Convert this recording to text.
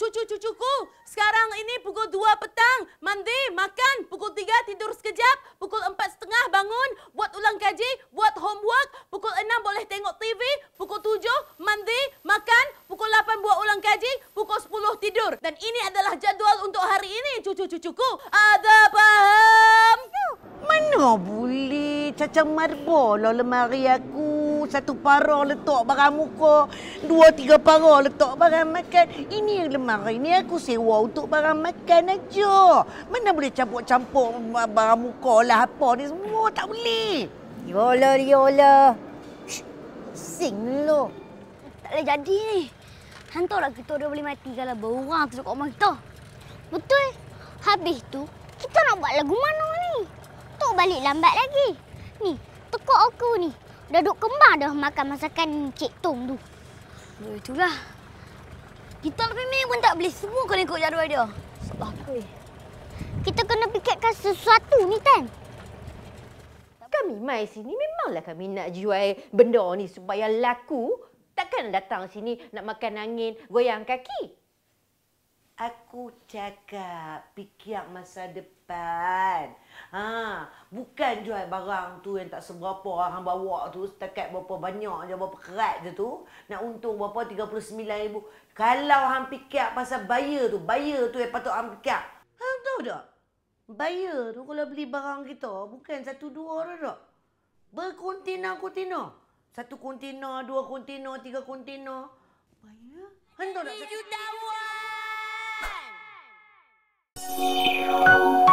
cucu-cucuku. Sekarang ini pukul 2 petang. Mandi, makan. Pukul 3 tidur sekejap. Pukul 4.30 bangun. Buat ulang kaji. Buat homework. Pukul 6 boleh tengok TV. Pukul 7 mandi, makan. Pukul 8 buat ulang kaji. Pukul 10 tidur. Dan ini adalah jadual untuk hari ini, cucu-cucuku. Ada faham? Mana boleh cacamar bola lemari aku. Satu parah letak barang muka, dua tiga parah letak barang makan. Ini lemari ni aku sewa untuk barang makan aja. Mana boleh campur-campur barang muka lah apa ni semua, tak boleh. Yolah, yolah. Sing lo. Tak boleh jadi ni. Hantar lah kita orang boleh mati kalau berorang tu kat rumah kita. Betul. Habis tu, kita nak buat lagu mana ni? Tok balik lambat lagi. Ni, tekuk aku ni. Dah duk kembang dah makan masakan Cik Tom tu. Oh, itulah. Kita memang pun tak boleh. Semua kena ikut jadual dia. Salah aku. Kita kena fikirkan sesuatu ni, Tan. Kami mai sini memanglah kami nak jual benda ni supaya laku. Takkan datang sini nak makan angin, goyang kaki. Aku cakap fikir masa depan. Ha, bukan jual barang tu yang tak seberapa orang bawa tu, setakat berapa banyak je, berapa kerat je tu. Nak untung berapa, 39,000. Kalau hang fikir pasal buyer tu yang patut hang fikir. Hang tahu tak? Buyer tu kalau beli barang kita, bukan satu dua orang tak? Berkontainer-kontainer. Satu kontainer, dua kontainer, tiga kontainer. Buyer? Hang tahu tak? You